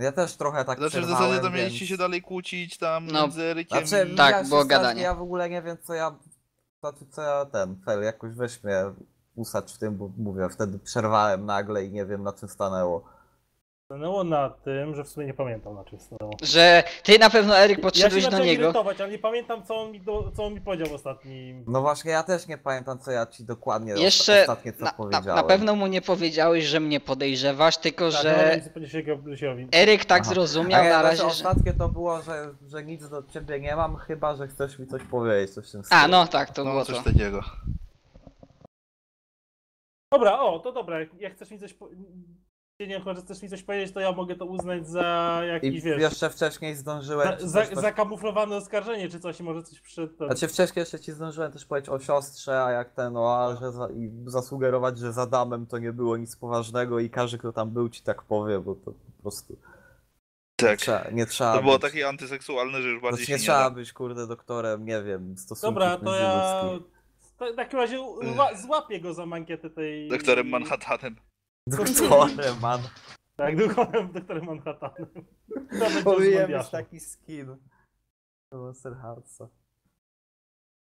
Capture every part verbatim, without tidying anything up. Ja też trochę tak znaczy, przerwałem, w zasadzie to mieliście więc... się dalej kłócić tam no. między Erykiem znaczy, i... Tak, było gadanie. Ja w ogóle nie wiem co ja... co ja ten... Fel, jakoś weź mnie usacz w tym, bo mówię, wtedy przerwałem nagle i nie wiem na czym stanęło. Stanęło na tym, że w sumie nie pamiętam na czym stanęło. Że ty na pewno Eryk podszedłeś ja do niego. Ja się zacząłem ale nie pamiętam co on, mi do, co on mi powiedział w ostatnim... No właśnie, ja też nie pamiętam co ja ci dokładnie Jeszcze ostatnie co na, powiedziałem. Na, na pewno mu nie powiedziałeś, że mnie podejrzewasz, tylko tak, że... No, Eryk tak Aha. zrozumiał ja na razie, to, że... Ostatnie to było, że, że nic do ciebie nie mam, chyba że chcesz mi coś powiedzieć, coś w tym stylu. A no tak, to no, było coś to. takiego. Dobra, o, to dobra, jak chcesz mi coś... Po... Nie, chociaż chcesz mi coś powiedzieć, to ja mogę to uznać za jakiś, I wiesz... jeszcze wcześniej zdążyłem... Za, za, coś... Zakamuflowane oskarżenie czy coś i może coś przed... Ten... Znaczy wcześniej jeszcze ci zdążyłem też powiedzieć o siostrze, a jak ten o, że za, i zasugerować, że z Adamem to nie było nic poważnego i każdy, kto tam był, ci tak powie, bo to po prostu... Tak, nie trzeba, nie trzeba to być. Było takie antyseksualne, że już bardziej znaczy, nie, nie trzeba da. być, kurde, doktorem, nie wiem, stosunków Dobra, to ja... W takim razie złapię go za mankietę tej... Doktorem Manhattanem. Doktorem man. Tak, doktorem, doktorem Manhattanem. Powinienem mieć taki skin. Monster Heartsa.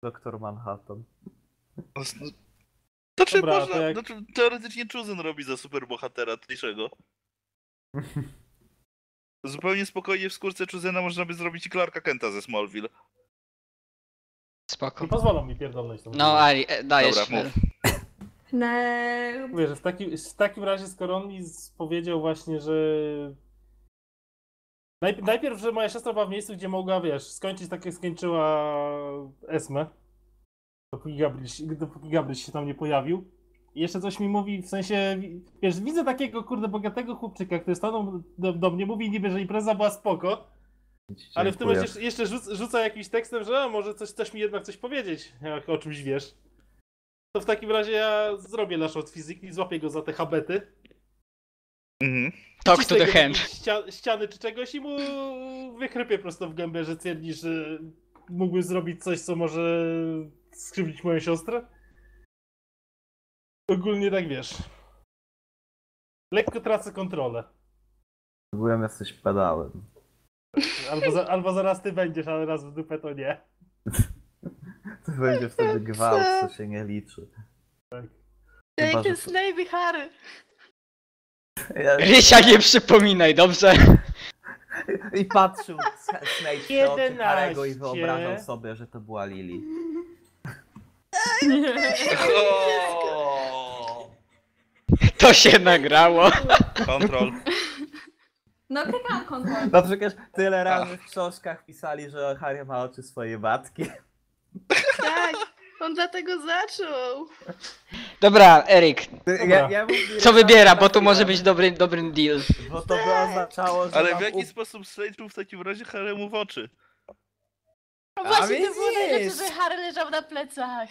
Doktor Manhattan. To czy Dobra, można, to jak... to, teoretycznie Chosen robi za superbohatera Trishego. Zupełnie spokojnie w skórce Chosena można by zrobić i Clarka Kenta ze Smallville. Spoko. Nie pozwolą mi pierdolnąć. No, Ari, dajesz. Dobra, mów. No. Mówię, że w, taki, w takim razie, skoro on mi powiedział właśnie, że... Najp najpierw, że moja siostra była w miejscu, gdzie mogła, wiesz, skończyć tak jak skończyła Esmę. Dopóki Gabriel, dopóki Gabriel się tam nie pojawił. I jeszcze coś mi mówi, w sensie, wiesz, widzę takiego, kurde, bogatego chłopczyka, który stanął do, do mnie, mówi niby, że impreza była spoko. Ale w tym momencie jeszcze rzuc rzuca jakimś tekstem, że a, może coś, coś mi jednak coś powiedzieć, jak o czymś wiesz. To w takim razie ja zrobię nasz od fizyki, złapię go za te habety. Mm-hmm. Talk to the hand. Ścia ściany czy czegoś i mu wychrypię prosto w gębę, że twierdzi, że mógłby zrobić coś, co może skrzywdzić moją siostrę. Ogólnie tak wiesz. Lekko tracę kontrolę. Byłem jesteś pedałem. Albo, za, albo zaraz ty będziesz, ale raz w dupę to nie. To będzie wtedy gwałt, co się nie liczy. Tak. Take his name, Harry! Ja... Rysia, nie przypominaj, dobrze? I patrzył Snape w oczy Harry'ego i wyobrażał sobie, że to była Lily. To się nagrało. Kontrol. No klikam kontrol. No przecież tyle razy w książkach pisali, że Harry ma oczy swojej matki. Tak, on dlatego zaczął. Dobra, Eryk. Ja, ja co wybiera, bo to może być dobry, dobry deal. Bo to tak. by oznaczało, że... Ale w jaki u... sposób Snape w takim razie Harry'emu w oczy? No właśnie, to było najlepsze, że Harry leżał na plecach.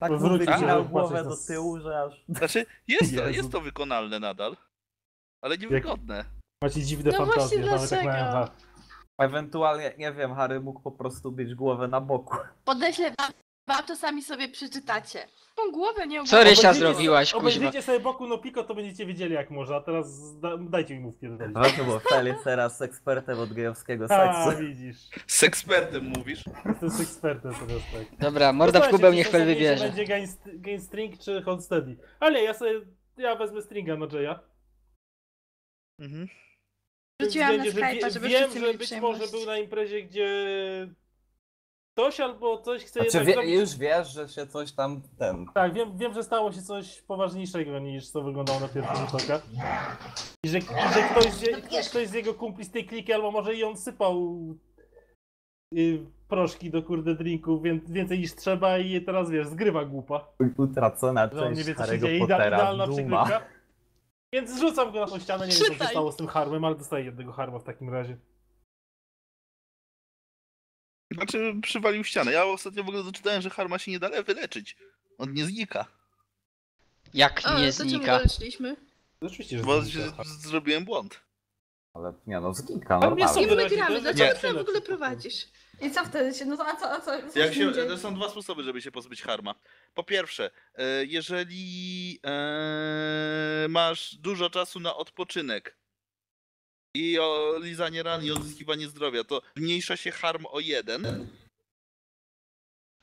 Tak wyginał głowę do tyłu, że aż... Znaczy, jest to, jest to wykonalne nadal. Ale niewygodne. Macie dziwne no fantazje, nawet jak mają wad. Ewentualnie, nie wiem, Harry mógł po prostu bić głowę na boku. Podeślę wam, wam to sami sobie przeczytacie. Tą głowę nie oglądam. Co Rysia zrobiłaś, kuźwa? Obejrzyjcie sobie boku no piko, to będziecie wiedzieli jak może, a teraz da, dajcie mi mówkę. Właśnie, bo Fel jest teraz ekspertem od gejowskiego seksu. A, widzisz. Z ekspertem mówisz? Jestem z ekspertem teraz, tak. Dobra, morda w kubeł, niech Fel wybierze. Będzie Gain String czy Hold Steady. Ale ja sobie, ja wezmę Stringa na Jaya. Mhm. Wrzuciłam na Skype'a, żeby wiem, że być może był na imprezie, gdzie ktoś albo coś chce znaczy, jednak wie, już wiesz, że się coś tam... ten. Tak, wiem, wiem, że stało się coś poważniejszego niż to wyglądało na pierwszy rzut oka. I że, i że ktoś, z, ktoś, ktoś z jego kumpli z tej kliki, albo może i on sypał y, proszki do kurde drinków więcej niż trzeba i teraz wiesz, zgrywa głupa. Utracona część Harry'ego Pottera, Ida, idealna przykrywka. Więc zrzucam go na tą ścianę, nie Czytaj. wiem co się stało z tym harmem, ale dostaję jednego harma w takim razie. Znaczy przywalił ścianę. Ja ostatnio w ogóle doczytałem, że harma się nie da wyleczyć. On nie znika. Jak nie ale znika? To czemu no, oczywiście, że Bo znika. zrobiłem błąd. Ale nie no, znika normalnie. Nie wybieramy, dlaczego ty tam w ogóle prowadzisz? I co wtedy się, no to a co, a co? co Jak się, to są dwa sposoby, żeby się pozbyć harma. Po pierwsze, jeżeli e, masz dużo czasu na odpoczynek, i o lizanie ran i odzyskiwanie zdrowia, to zmniejsza się harm o jeden.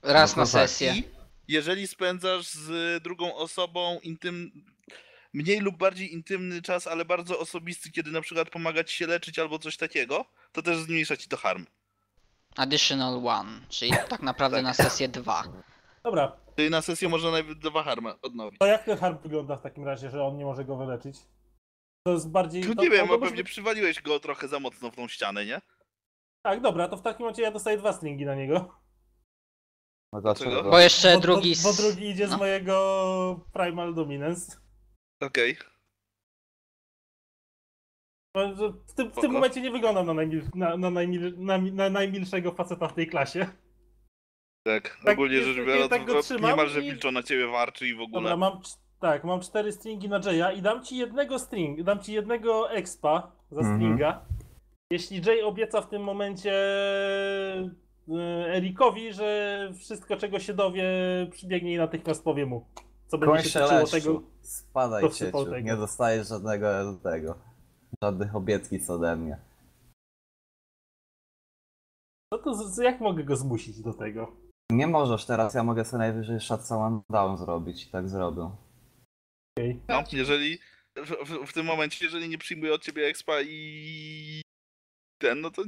Raz na sesję. I jeżeli spędzasz z drugą osobą intym... mniej lub bardziej intymny czas, ale bardzo osobisty, kiedy na przykład pomaga ci się leczyć albo coś takiego, to też zmniejsza ci to harm. Additional one, czyli tak naprawdę tak. Na sesję dwa. Dobra. Czyli na sesję można nawet dwa harma odnowić. To jak ten harm wygląda w takim razie, że on nie może go wyleczyć? To jest bardziej... To, nie to, wiem, bo pewnie być... przywaliłeś go trochę za mocno w tą ścianę, nie? Tak, dobra, to w takim razie ja dostaję dwa stringi na niego. No dlaczego? Bo jeszcze bo, drugi... Bo, bo drugi idzie no. z mojego Primal Dominance. Okej. Okay. W tym, w tym momencie nie wyglądam na, najmil, na, na, najmil, na, na najmilszego faceta w tej klasie. Tak, tak ogólnie rzecz biorąc, tak niemalże milczą i... na ciebie warczy i w ogóle. Dobra, mam, tak, mam cztery stringi na Jaya i dam ci jednego string, dam ci jednego expa za mm-hmm. stringa. Jeśli Jay obieca w tym momencie Erikowi, że wszystko czego się dowie przybiegnie i natychmiast powie mu. Co będzie Kończę się tyczyło tego... Spadaj cieciu, tego. Nie dostajesz żadnego tego. Żadnych obietnic ode mnie. No to z, jak mogę go zmusić do tego? Nie możesz teraz, ja mogę sobie najwyżej Shutdown down zrobić i tak zrobię. Okay. No, jeżeli... W, w tym momencie, jeżeli nie przyjmuję od ciebie expa i... ten, no to...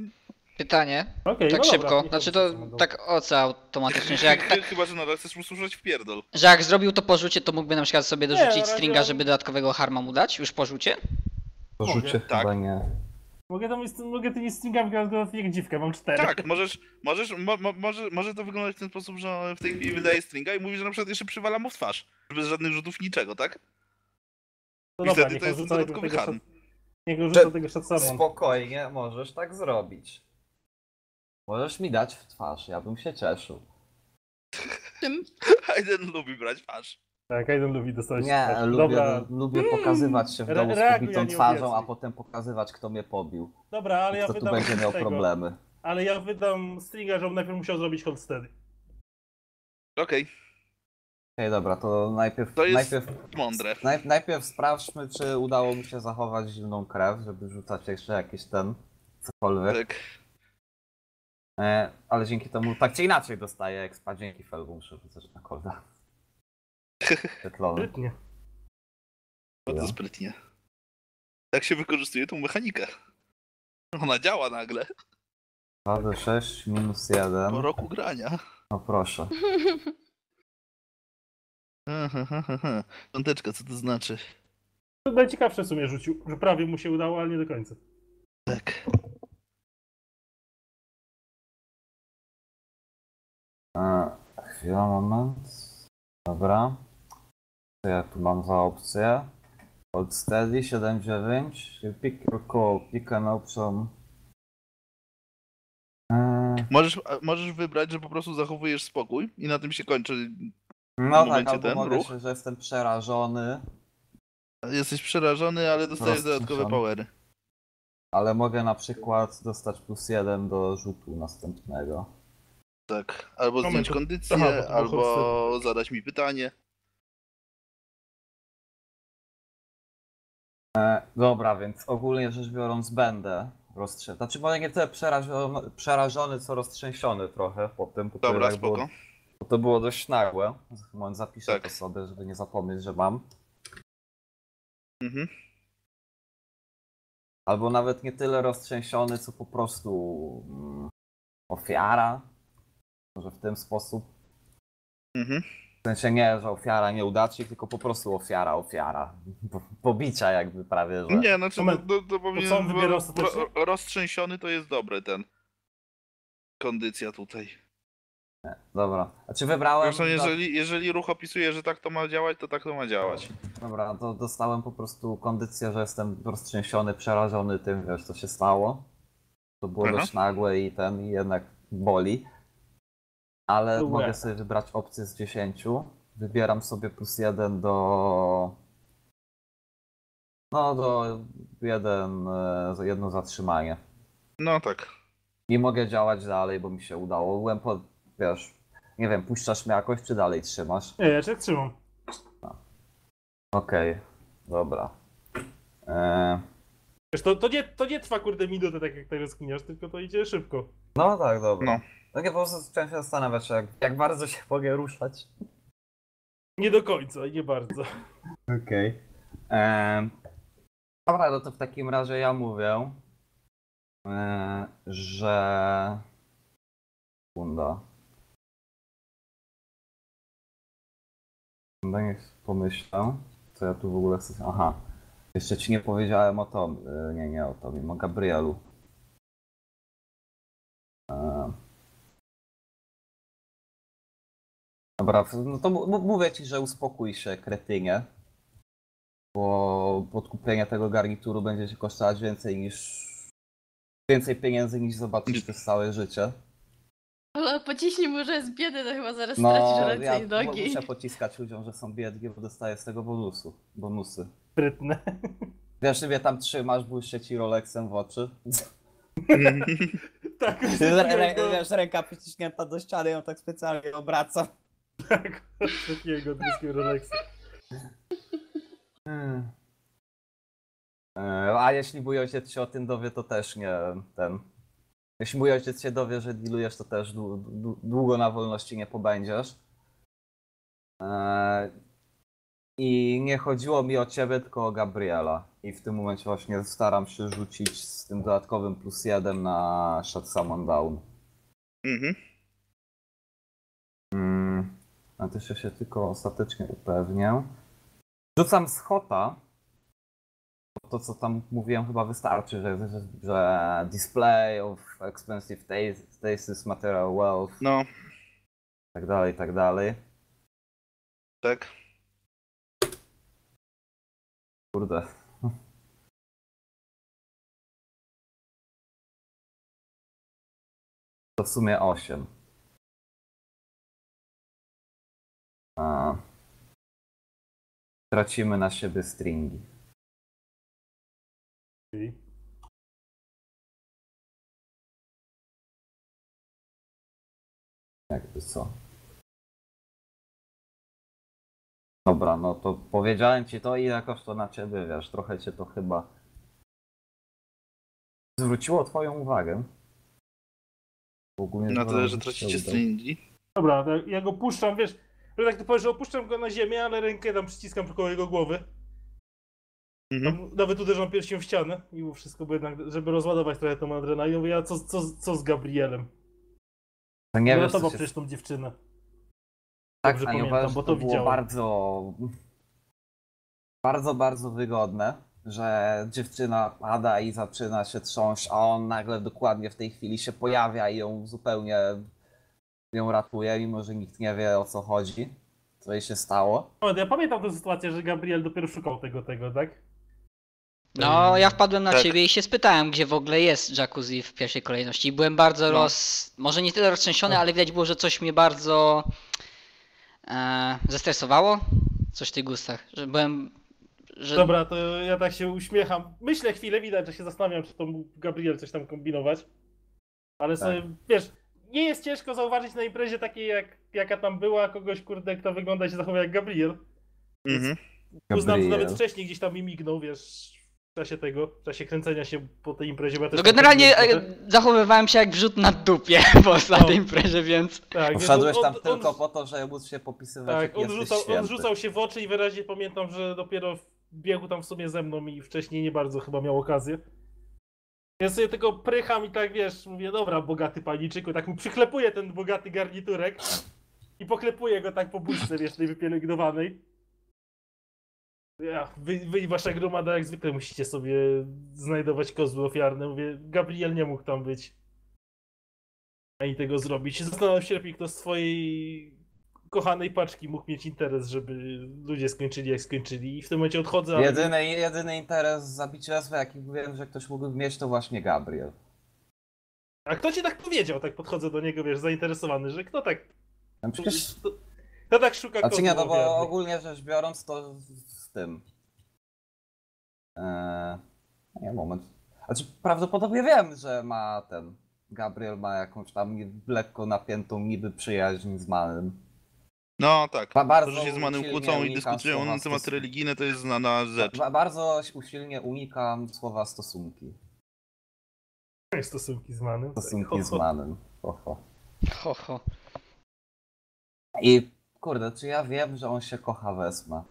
Pytanie, okay, tak no szybko, dobra, znaczy to tak oce automatycznie, że jak... Chyba, że nadal chcesz usłyszeć w pierdol. Że jak zrobił to po rzucie, to mógłby na przykład sobie dorzucić nie, stringa, żeby dodatkowego harma mu dać, już po rzucie? Po rzucie? Tak. Chyba nie. Mogę, tam, mogę tymi stringami wyglądać jak dziwka, mam cztery. Tak, możesz, możesz, mo, mo, może, może to wyglądać w ten sposób, że w tej chwili wydaje stringa i mówi, że na przykład jeszcze przywala mu w twarz. Bez żadnych rzutów, niczego, tak? No dobra, wtedy to jest dodatkowy tego harm. Niech rzucę tego szacunku. Spokojnie, możesz tak zrobić. Możesz mi dać w twarz, ja bym się cieszył. Aiden lubi brać twarz. Tak, Aiden lubi dostać nie, twarz. Lubię, Dobra. lubię pokazywać się w domu Re z pobitą twarzą, a potem pokazywać kto mnie pobił. Dobra, ale ja kto wydam tu będzie miał tego. problemy. Ale ja wydam stringa, żebym najpierw musiał zrobić hold steady. Okej. Okay. Okej, dobra, to najpierw... To jest najpierw, mądre. Naj, najpierw sprawdźmy, czy udało mi się zachować zimną krew, żeby rzucać jeszcze jakiś ten... cokolwiek. Tak. Ale dzięki temu tak czy inaczej dostaję expa, dzięki felgu muszę rzucać na kolda. Sprytnie. Bardzo sprytnie. Tak się wykorzystuje tą mechanikę. Ona działa nagle. dwa do sześć minus jeden. Po roku grania. No proszę. Piąteczka, co to znaczy? To najciekawsze w sumie rzucił, że prawie mu się udało, ale nie do końca. Tak. Chwila, moment. Dobra. Co ja tu mam za opcję? Hold steady siedem dziewięć. Pick your call. Pick an option. Eee... Możesz, możesz wybrać, że po prostu zachowujesz spokój i na tym się kończy. No tak, albo ten mogę ruch. Się, że jestem przerażony. Jesteś przerażony, ale dostajesz dodatkowe powery. Ale mogę na przykład dostać plus jeden do rzutu następnego. Tak, albo zdjąć no, kondycję, aha, albo zadać mi pytanie. E, dobra, więc ogólnie rzecz biorąc będę roztrzęsiony. Znaczy może nie tyle przerażony, przerażony, co roztrzęsiony trochę po tym. Po dobra, spoko. Było, bo to było dość nagłe. Moment, zapiszę tak. to sobie, żeby nie zapomnieć, że mam. Mhm. Albo nawet nie tyle roztrzęsiony, co po prostu mm, ofiara. Może w ten sposób. Mhm. W sensie nie, że ofiara nieudacznik, tylko po prostu ofiara, ofiara. Po, pobicia jakby prawie, że... Nie, znaczy no, to, to powinien to ro, ro, roztrzęsiony to jest dobry ten... kondycja tutaj. Nie, dobra, a czy wybrałem... Zresztą jeżeli, jeżeli ruch opisuje, że tak to ma działać, to tak to ma działać. Dobra, to dostałem po prostu kondycję, że jestem roztrzęsiony, przerażony tym, wiesz, co się stało. To było Aha. dość nagłe i ten, i jednak boli. Ale Długie. mogę sobie wybrać opcję z dziesięciu. Wybieram sobie plus jeden do... No do jeden, jedno zatrzymanie. No tak. I mogę działać dalej, bo mi się udało. Byłem pod, wiesz, nie wiem, puszczasz mnie jakoś, czy dalej trzymasz? Nie, ja się trzymam. No. Okej, okay. Dobra. E... Wiesz, to, to, nie, to nie trwa kurde minutę, tak jak teraz skiniasz, tylko to idzie szybko. No tak, dobra. No. Tak ja po prostu zacząłem się zastanawiać, jak, jak bardzo się mogę ruszać. Nie do końca, nie bardzo. Okej. Okay. Dobra, no to w takim razie ja mówię, e, że... Sekunda. Niech pomyślę, co ja tu w ogóle chcę... Aha. Jeszcze ci nie powiedziałem o Tobie, nie, nie o Tobie, o Gabrielu. E... Dobra, no to mówię ci, że uspokój się, kretynie, bo podkupienie tego garnituru będzie ci kosztować więcej niż... więcej pieniędzy niż zobaczysz przez całe życie. Ale pociśnij mu, że jest biedny, to chyba zaraz no, stracisz ręce i nogi. No, muszę pociskać ludziom, że są biedni, bo dostaję z tego bonusu, bonusy. Sprytne. Wiesz, mnie tam trzymasz, błyszczy ci Rolexem w oczy. Tak. Wiesz, ręka przyciśnięta do ściany, ją tak specjalnie obracam. Tak, takiego bliskim Rolexa. Hmm. A jeśli mój ojciec się o tym dowie, to też nie ten. Jeśli mój ojciec się dowie, że dealujesz, to też długo na wolności nie pobędziesz. I nie chodziło mi o ciebie, tylko o Gabriela. I w tym momencie właśnie staram się rzucić z tym dodatkowym plus jeden na Shut Someone Down. Mhm. Mm, a też ja się tylko ostatecznie upewnię. Rzucam schota. To, co tam mówiłem, chyba wystarczy, że, że, że display of expensive tastes, material wealth. No. Tak dalej, tak dalej. Tak. Kurde. To w sumie osiem. A. Tracimy na siebie stringi. Okay. Jakby co? Dobra, no to powiedziałem ci to i jakoś to na ciebie, wiesz, trochę cię to chyba zwróciło twoją uwagę. Ogólnie na tyle, że tracicie stringi. Dobra, ja go puszczam, wiesz, że tak ty powiesz, że opuszczam go na ziemię, ale rękę tam przyciskam tylko jego głowy. Mhm. Nawet uderzam pierścią w ścianę, mimo wszystko, bo jednak, żeby rozładować trochę tą adrenalinę, ja co, co, co z Gabrielem? To nie wiesz, co się... przecież tą dziewczynę. Tak, dobrze pamiętam, uważasz, bo to, to było bardzo, bardzo, bardzo wygodne, że dziewczyna pada i zaczyna się trząść, a on nagle dokładnie w tej chwili się pojawia i ją zupełnie ją ratuje, mimo że nikt nie wie, o co chodzi, co jej się stało. Ja pamiętam tę sytuację, że Gabriel dopiero szukał tego, tego, tak? No, ja wpadłem na tak. ciebie i się spytałem, gdzie w ogóle jest jacuzzi w pierwszej kolejności. I byłem bardzo no. roz... może nie tyle roztrzęsiony, no. ale widać było, że coś mnie bardzo... Eee, zestresowało? Coś w tych gustach, że byłem... Że... Dobra, to ja tak się uśmiecham. Myślę chwilę, widać, że się zastanawiam, czy to mógł Gabriel coś tam kombinować. Ale tak. sobie, wiesz, nie jest ciężko zauważyć na imprezie takiej, jak, jaka tam była, kogoś, kurde, kto wygląda i się zachowuje jak Gabriel. Mhm. Uznam, że nawet wcześniej gdzieś tam mi mignął, wiesz, w czasie tego, w czasie kręcenia się po tej imprezie. Ja też no generalnie zachowywałem się jak wrzut na dupie po no. tej imprezie, więc... Tak, wszedłeś tam on, tylko on, po to, że móc się popisywać, tak, jak on jesteś rzucał, on rzucał się w oczy i wyraźnie pamiętam, że dopiero biegł tam w sumie ze mną i wcześniej nie bardzo chyba miał okazję. Ja sobie tylko prycham i tak, wiesz, mówię, dobra, bogaty paniczyku, tak mu przyklepuję ten bogaty garniturek i poklepuję go tak po buźce, wiesz, tej wypielęgnowanej. Ja, wy, wy i wasza gromada jak zwykle musicie sobie znajdować kozły ofiarne. Mówię, Gabriel nie mógł tam być ani tego zrobić. Zastanawiam się lepiej, kto z twojej kochanej paczki mógł mieć interes, żeby ludzie skończyli jak skończyli. I w tym momencie odchodzę. Ale... Jedyny, jedyny interes zabicielstwa, jaki wiem, że ktoś mógłby mieć, to właśnie Gabriel. A kto ci tak powiedział? Tak podchodzę do niego, wiesz, zainteresowany, że kto tak... No przecież... Kto tak szuka kozłów ofiarnych? No bo ogólnie rzecz biorąc, to... tym. Eee, nie, moment. Znaczy, prawdopodobnie wiem, że ma ten... Gabriel ma jakąś tam lekko napiętą niby przyjaźń z Malem. No tak, Ba- bardzo to, że się z Manem usilnie kłócą i unikam dyskutują słowa na temat stosunki. religijny, to jest znana rzecz. Ba- bardzo usilnie unikam słowa stosunki. Jakie stosunki z Manem? Stosunki Ho, z ho. Manem. Ho, ho. Ho, ho. I kurde, czy ja wiem, że on się kocha w Esma?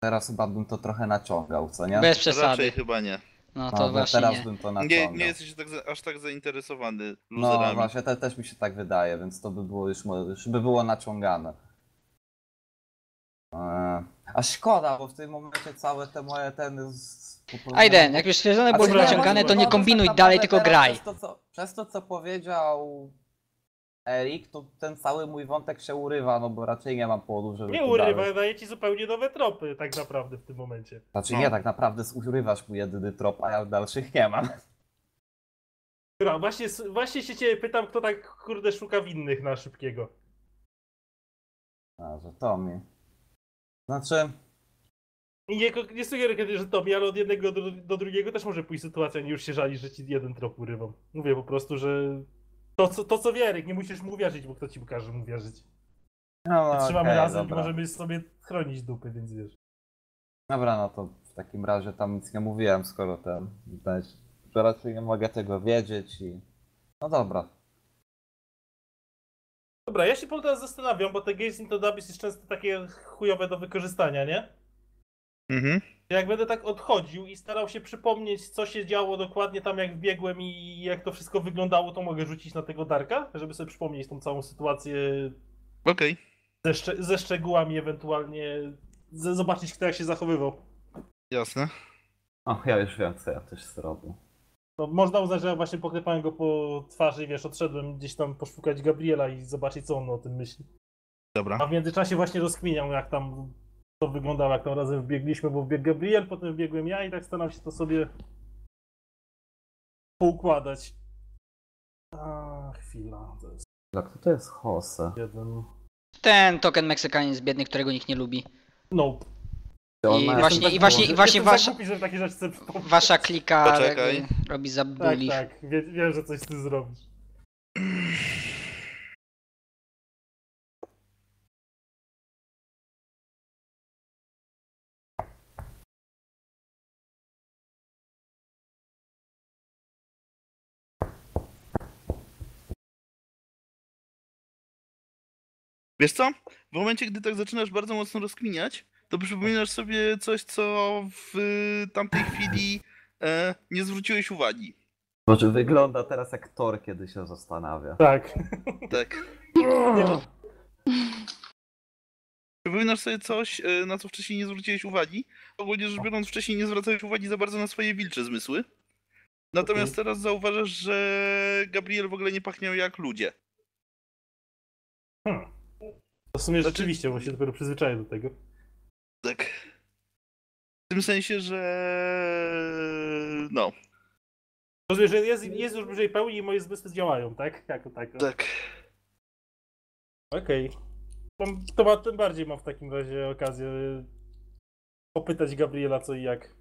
Teraz chyba bym to trochę naciągał, co nie? Bez Raczej przesady. chyba nie. No to No, bo właśnie teraz nie. bym to Nie, naciągał. nie jesteś tak, za- aż tak zainteresowany No luzerami. właśnie, te, też mi się tak wydaje, więc to by było już, mo- już by było naciągane. Eee, a szkoda, bo w tym momencie całe te moje ten... z- po prostu- Aiden, jak już stwierdzone A było, że czekaj, naciągane, to nie bo- kombinuj bo tak dalej, naprawdę tylko teraz graj. Przez to, co, przez to, co powiedział Erik, to ten cały mój wątek się urywa, no bo raczej nie mam powodu, żeby Nie tu urywa, dalej. daje ci zupełnie nowe tropy tak naprawdę w tym momencie. Znaczy nie, No. tak naprawdę urywasz mój jedyny trop, a ja dalszych nie mam. Dobra, właśnie, s- właśnie się ciebie pytam, kto tak kurde szuka winnych na szybkiego. A, że to mi... Znaczy... I nie, ko- nie sugeruję, kiedy, że Tommy, ale od jednego do, do drugiego też może pójść sytuacja, nie już się żali, że ci jeden trop urywam. Mówię po prostu, że to co, to, co wie Eryk, nie musisz mu wierzyć, bo kto ci pokaże mu wierzyć. No, no, Trzymamy okej, razem dobra. i możemy sobie chronić dupy, więc wiesz. Dobra, no to w takim razie tam nic nie mówiłem, skoro ten... Widać, że raczej nie mogę tego wiedzieć i... No dobra. Dobra, ja się po teraz zastanawiam, bo te Gaze into the Abyss jest często takie chujowe do wykorzystania, nie? Mhm. Jak będę tak odchodził i starał się przypomnieć, co się działo dokładnie tam, jak wbiegłem i jak to wszystko wyglądało, to mogę rzucić na tego Darka, żeby sobie przypomnieć tą całą sytuację Okej. ze, szcze- ze szczegółami, ewentualnie z- zobaczyć, kto jak się zachowywał. Jasne. O, ja już wiem, co ja też zrobię. No, można uznać, że ja właśnie poklepałem go po twarzy i wiesz, odszedłem gdzieś tam poszukać Gabriela i zobaczyć, co on o tym myśli. Dobra. A w międzyczasie właśnie rozkminiam, jak tam to wyglądało, jak tam razem wbiegliśmy, bo wbiegł Gabriel, potem wbiegłem ja i tak staram się to sobie poukładać. A, chwila, to jest Dla kto to jest Jose? jeden... Ten token Meksykanin z biedny, którego nikt nie lubi. No, I właśnie, i właśnie, i właśnie jestem wasza, tak głupi, że takie rzeczy sobie przypomnę. wasza klika Poczekaj. jakby robi Tak, zabuli. tak, wie, wiem, że coś ty zrobisz. Wiesz co? W momencie, gdy tak zaczynasz bardzo mocno rozkminiać, to przypominasz sobie coś, co w y, tamtej chwili e, nie zwróciłeś uwagi. Może wygląda teraz jak Thor, kiedy się zastanawia. Tak. Tak. Przypominasz sobie coś, e, na co wcześniej nie zwróciłeś uwagi. Ogólnie rzecz biorąc, wcześniej nie zwracałeś uwagi za bardzo na swoje wilcze zmysły. Natomiast teraz zauważasz, że Gabriel w ogóle nie pachniał jak ludzie. Hmm. To w sumie rzeczywiście, bo się dopiero przyzwyczaję do tego. Tak. W tym sensie, że... No, Rozumiem, że jest, jest już bliżej pełni i moje zmysły działają, tak? Jako tak. tak. Okej. Mam- To ma, tym bardziej mam w takim razie okazję popytać Gabriela co i jak.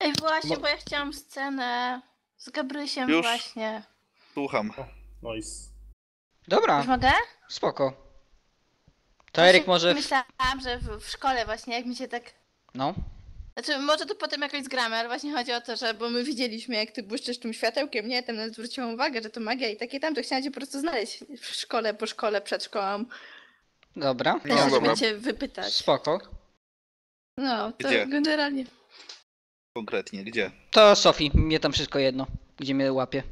Ej, właśnie, Mo- bo ja chciałam scenę z Gabrysiem Już? właśnie. Słucham. Noise. Dobra, Już mogę? spoko. To Właśnie Eryk może... W... Myślałam, że w, w szkole właśnie, jak mi się tak... No. Znaczy, może to potem jakoś zgramy, ale właśnie chodzi o to, że... Bo my widzieliśmy, jak ty błyszczysz tym światełkiem, nie? Tam nawet zwróciłam uwagę, że to magia i takie tam, to chciałam cię po prostu znaleźć w szkole, po szkole, przed szkołą. Dobra, No, Też dobra. żeby cię wypytać. spoko. No, to Gdzie? generalnie... Konkretnie, gdzie? To Sophie, mnie tam wszystko jedno, gdzie mnie łapie.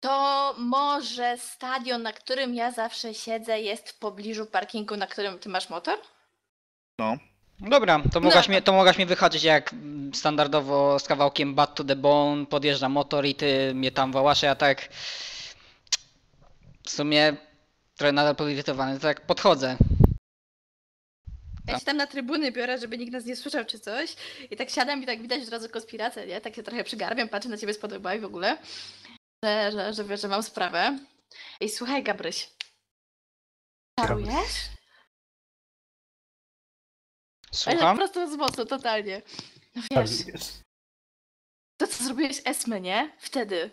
To może stadion, na którym ja zawsze siedzę, jest w pobliżu parkingu, na którym ty masz motor? No. Dobra, to mogłaś, No. mnie, to mogłaś mnie wyhaczyć jak mm, standardowo z kawałkiem Bad to the Bone, podjeżdża motor i ty mnie tam wałasze, a tak w sumie trochę nadal podirytowany, tak podchodzę. Ja się tam na trybuny biorę, żeby nikt nas nie słyszał czy coś. I tak siadam i tak widać od razu konspirację, nie? Tak się trochę przygarbiam, patrzę na ciebie spod łba i w ogóle. Że, że, że wiesz, że mam sprawę. Ej, słuchaj, Gabryś. Czarujesz? Ale tak Słucham? prosto z mocy, totalnie. No wiesz, to co zrobiłeś Esmy, nie? Wtedy. No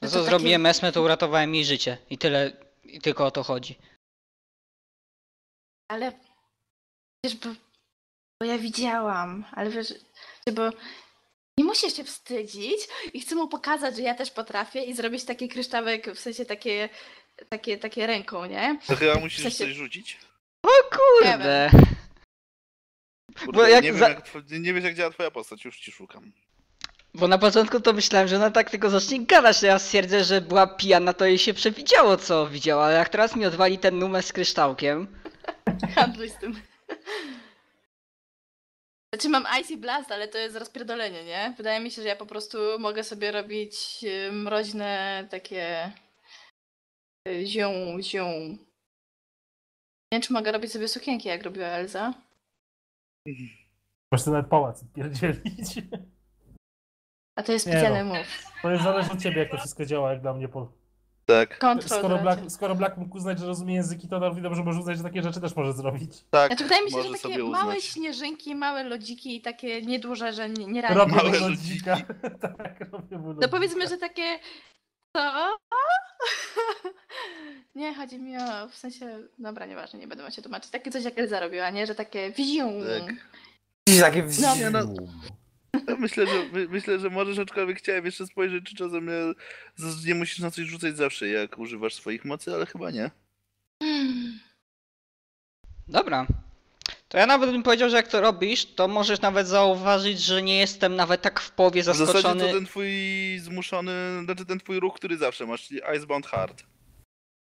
to co takie- zrobiłem esmę, to uratowałem jej życie i tyle, i tylko o to chodzi. Ale wiesz, bo, bo ja widziałam, ale wiesz, bo nie musisz się wstydzić i chcę mu pokazać, że ja też potrafię i zrobić taki kryształek, w sensie takie, takie, takie ręką, nie? To chyba musisz w sensie... coś rzucić. O kurde! Kurde, bo jak nie, wiem, za... jak, nie wiesz jak działa twoja postać, już ci szukam. Bo na początku to myślałem, że ona tak tylko zacznie gadać, to ja stwierdzę, że była pijana, to jej się przewidziało, co widziała, ale jak teraz mi odwali ten numer z kryształkiem... Handluj z tym. Znaczy mam Icy Blast, ale to jest rozpierdolenie, nie? Wydaje mi się, że ja po prostu mogę sobie robić mroźne takie... zią, zią... Nie wiem, czy mogę robić sobie sukienki, jak robiła Elza. Możesz nawet pałac pierdzielić. A to jest specjalny no. move. To jest zależy od ciebie, jak to wszystko działa, jak dla mnie po... Tak. Control, skoro, Black, skoro Black mógł uznać, że rozumie języki, to Darwin dobrze może uznać, że takie rzeczy też może zrobić. Tak, znaczy, wydaje mi się, że takie małe śnieżynki, małe lodziki i takie nieduże, że nie, nie robię małe lodzika. Tak, robię mu lodzika. No powiedzmy, że takie... Co? Nie, chodzi mi o... w sensie... Dobra, nieważne, nie będę się tłumaczyć. Takie coś jak Elza robiła, nie? Że takie wzium. Tak. Takie wzium. No. Ja myślę, że, my, myślę, że możesz, aczkolwiek chciałem jeszcze spojrzeć, czy czasem nie, nie musisz na coś rzucać zawsze, jak używasz swoich mocy, ale chyba nie. Dobra. To ja nawet bym powiedział, że jak to robisz, to możesz nawet zauważyć, że nie jestem nawet tak w połowie zaskoczony. W zasadzie to ten twój zmuszony, znaczy ten twój ruch, który zawsze masz, czyli Icebound Hard.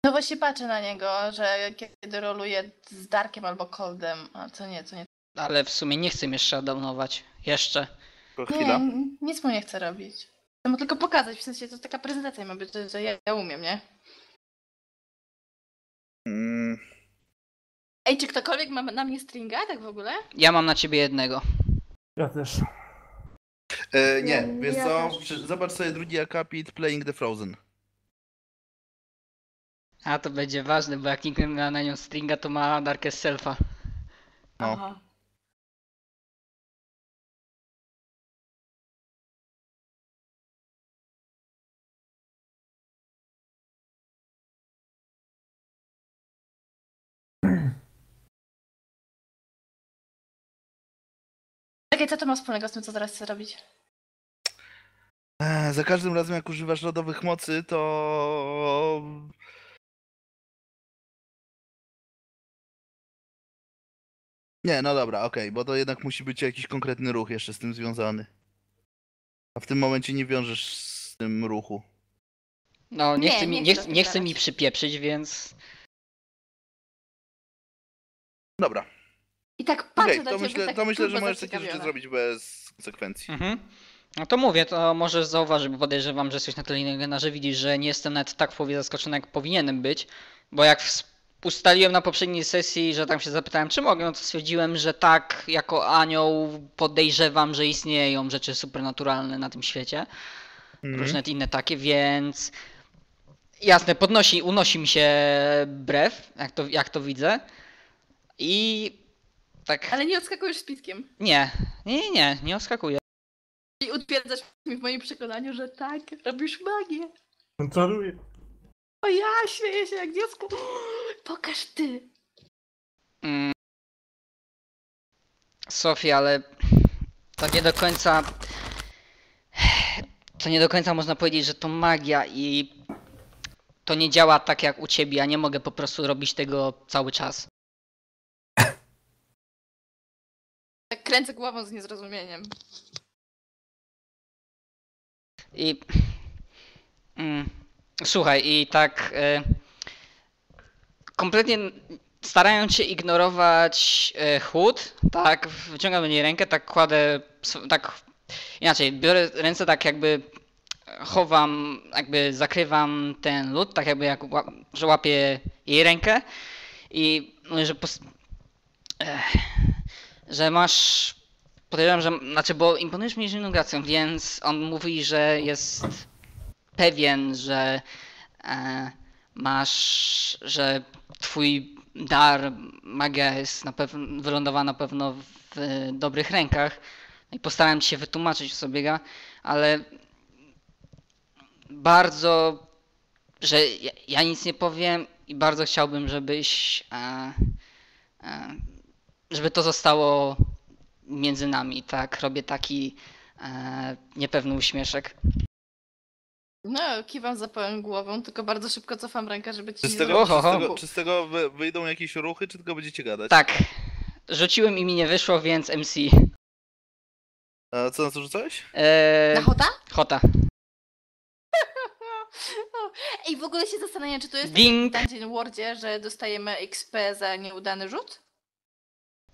No właśnie patrzę na niego, że kiedy roluję z Darkiem albo Coldem, a co nie, co nie. Ale w sumie nie chcę jeszcze adownować. Jeszcze. Nie, nic mu nie chcę robić. Chcę mu tylko pokazać, w sensie to taka prezentacja ma być, że ja, ja umiem, nie? Mm. Ej, czy ktokolwiek ma na mnie stringa tak w ogóle? Ja mam na ciebie jednego. Ja też. E, nie, ja, wiesz ja co? Też. Zobacz sobie drugi akapit Playing the Frozen. A to będzie ważne, bo jak nikt nie ma na nią stringa, to ma Darkest Selfa. No. Aha. Czekaj, co to ma wspólnego z tym, co teraz chcę robić? Eee, za każdym razem, jak używasz lodowych mocy, to... Nie, no dobra, okej, okay, bo to jednak musi być jakiś konkretny ruch jeszcze z tym związany. A w tym momencie nie wiążesz z tym ruchu. No, nie, nie, chcę, mi, nie, chcę, nie chcę mi przypieprzyć, więc... Dobra. I tak patrzę okay, na to ciebie, myślę, tak to myślę, że możesz takie rzeczy zrobić bez konsekwencji. Mhm. No to mówię, to możesz zauważyć, bo podejrzewam, że jesteś na tyle innego, że widzisz, że nie jestem nawet tak w połowie zaskoczony, jak powinienem być, bo jak ustaliłem na poprzedniej sesji, że tam się zapytałem, czy mogę, no to stwierdziłem, że tak, jako anioł podejrzewam, że istnieją rzeczy supernaturalne na tym świecie, mhm. różne inne takie, więc jasne, podnosi, unosi mi się brew, jak to, jak to widzę i... Tak. Ale nie odskakujesz z pitkiem. Nie, nie, nie, nie odskakuję. I utwierdzasz mi w moim przekonaniu, że tak, robisz magię. Kontroluję. O ja, śmieję się jak dziecko. Pokaż ty. Mm. Sofia, ale to nie do końca... To nie do końca można powiedzieć, że to magia i to nie działa tak jak u ciebie. Ja nie mogę po prostu robić tego cały czas. Kręcę głową z niezrozumieniem. I... Mm, słuchaj, i tak... E, kompletnie starając się ignorować e, chłód, tak, wyciągam do niej rękę, tak kładę... tak inaczej, biorę ręce tak jakby... chowam, jakby zakrywam ten lód, tak jakby jak, że łapię jej rękę i mówię, że... Pos ech. Że masz, podejrzewam, że, znaczy, bo imponujesz mi inną gracją, więc on mówi, że jest pewien, że e, masz, że twój dar, magia jest na pewno, wylądowała na pewno w, w dobrych rękach i postarałem się wytłumaczyć co biega, ale bardzo, że ja, ja nic nie powiem i bardzo chciałbym, żebyś e, żeby to zostało między nami, tak? Robię taki niepewny uśmieszek. No, kiwam za pełną głową, tylko bardzo szybko cofam rękę, żeby ci... Czy z tego, nie czy z tego, czy z tego wy, wyjdą jakieś ruchy, czy tylko będziecie gadać? Tak. Rzuciłem i mi nie wyszło, więc M C. A co na co rzucałeś? Eee... Na Hota? Hota. Ej, w ogóle się zastanawiam, czy to jest Ding. W Dungeon Wardzie, że dostajemy X P za nieudany rzut?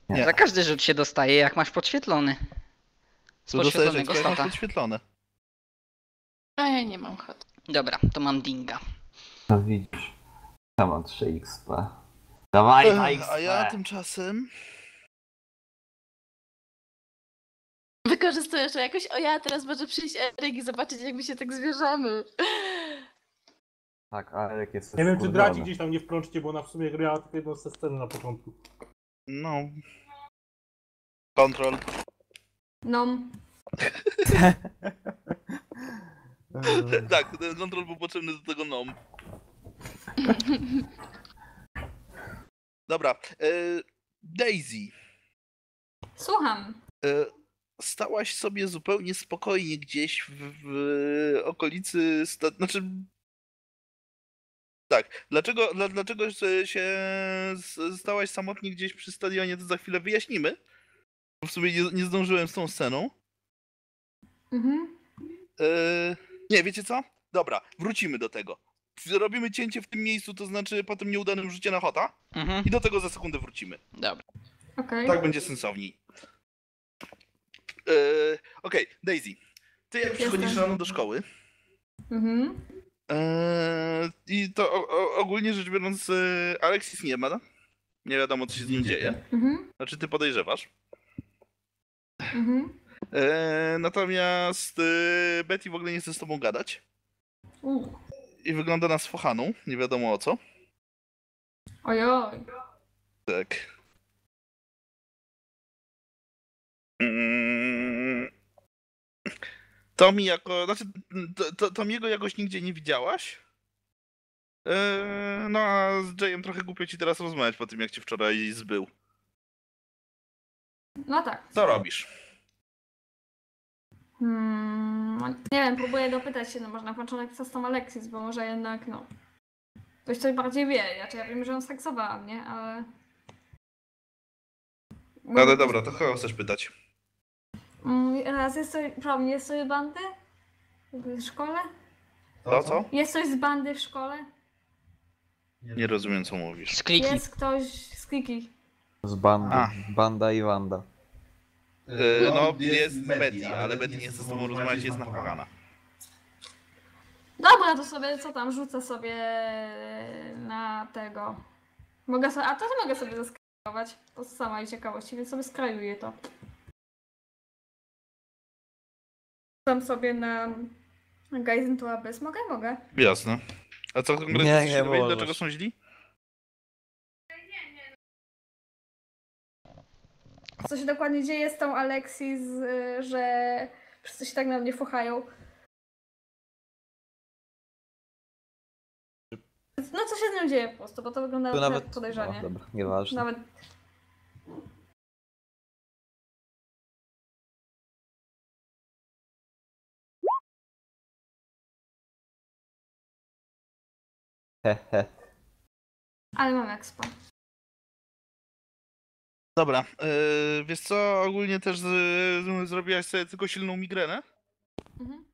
Nie. Za każdy rzut się dostaje, jak masz podświetlony. Z podświetlonego stata. A ja nie mam Hota. Dobra, to mam Dinga. No widzisz, ja mam trzy X P. Dawaj, Ech, a ja tymczasem... Wykorzystuję jeszcze jakoś, o ja teraz może przyjść Eryk i zobaczyć, jak my się tak zwierzamy. Tak, a Eryk jest... Nie wiem, czy draci gdzieś tam nie wplączcie, bo ona w sumie grała tylko jedną ze sceny na początku. No. Control. No. Tak, ten kontrol był potrzebny do tego nom. Dobra. E, Daisy. Słucham. E, stałaś sobie zupełnie spokojnie gdzieś w, w okolicy... Sta- znaczy... Tak. Dlaczego, dla, dlaczego się stałaś samotnie gdzieś przy stadionie, to za chwilę wyjaśnimy. Bo w sumie nie, nie zdążyłem z tą sceną. Mhm. E, Nie, wiecie co? Dobra, wrócimy do tego. Robimy cięcie w tym miejscu, to znaczy po tym nieudanym rzucie na Hota mhm. i do tego za sekundę wrócimy. Dobra. Okay. Tak będzie sensowniej. Eee, Okej, okay. Daisy. Ty jak przychodzisz rano do szkoły. Mhm. Eee, I to o, o, ogólnie rzecz biorąc, e, Alexis nie ma. Nie wiadomo, co się z nim dzieje. Mhm. Znaczy ty podejrzewasz. Mhm. Natomiast Betty w ogóle nie chce z tobą gadać. Uh. I wygląda na sfochaną, nie wiadomo o co. Ojoj. Tak. Tomi jako... Znaczy, Tomiego jakoś nigdzie nie widziałaś. No a z Jayem trochę głupio ci teraz rozmawiać po tym, jak cię wczoraj zbył. No tak. Co robisz? Hmm, nie wiem, próbuję dopytać się, no może na początek co z tą Alexis, bo może jednak, no... Ktoś coś bardziej wie, znaczy ja wiem, że ją seksowała mnie, ale... No ale dobra, to kogo chcesz pytać? Hmm, raz, jest coś, problem, jest coś z bandy? W szkole? To co? Jest coś z bandy w szkole? Nie rozumiem, co mówisz. Z kliki. Jest ktoś z kliki. Z bandy, A. Banda i Wanda. No, no, jest Betty, ale Betty nie chce z tobą rozmawiać, jest napawana. Dobra, to sobie, co tam, rzucę sobie na tego. Mogę sobie, a to mogę sobie zaskrajować, to z samej ciekawości, więc sobie skrajuję to. Tam sobie na Guys into Abyss, mogę? Mogę. Jasne. A co konkretnie się dowiedzieć, dlaczego są źli? Co się dokładnie dzieje z tą Alexis, że wszyscy się tak na mnie fochają. No co się z nią dzieje po prostu, bo to wygląda to nawet... podejrzanie. No, dobra, nieważne. Nawet... He, he. Ale mam expo. Dobra, yy, wiesz co, ogólnie też z, z, zrobiłaś sobie tylko silną migrenę. Mhm.